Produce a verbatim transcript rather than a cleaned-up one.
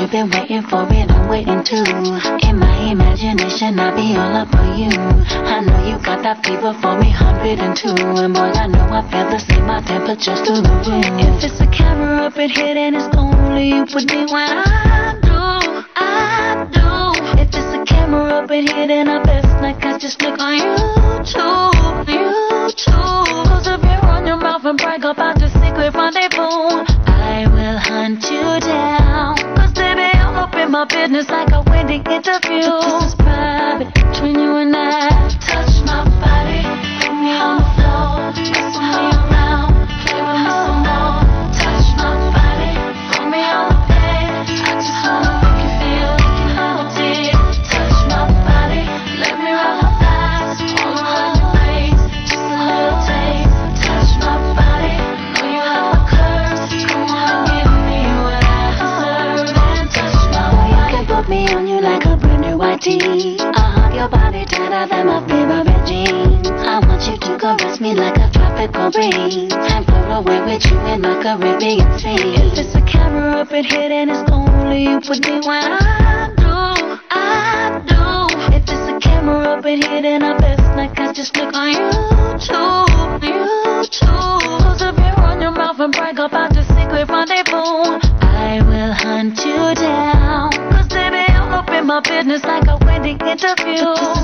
you've been waiting for it, I'm waiting too. In my imagination, I'll be all up on you. I know you got that fever for me, one hundred and two. And boy, I know I feel the same, my temperature's through the roof. If it's a camera up in here, then it's only you with me when I do, I do. If it's a camera up in here, then I best like I just look on YouTube, YouTube. Close the beer on your mouth and brag about your secret rendezvous. I will hunt you down, cause baby I'm up in my business like a Wendy interview. This is private between you and I. Touch my body, put me on the floor, mess with me around, play with me some more. Touch my body, put me on the bed, I just wanna make you feel how I did. Touch my body, let me roll her thighs, all around your face, just a little taste. Touch my body, know you have my curves, come on give me what I deserve. And touch my body, you can put me on you like a brand new I D. Your body tighter than my favorite jeans. I want you to caress me like a tropical breeze and blow away with you in my Caribbean sea. If it's a camera up in here, then it's only you with me when I do, I do. If it's a camera up in here, then I best like I just look on YouTube, YouTube. Close the beer on your mouth and brag about your secret rendezvous. I will hunt you down, cause baby I'm up in my business like a Wendy interview.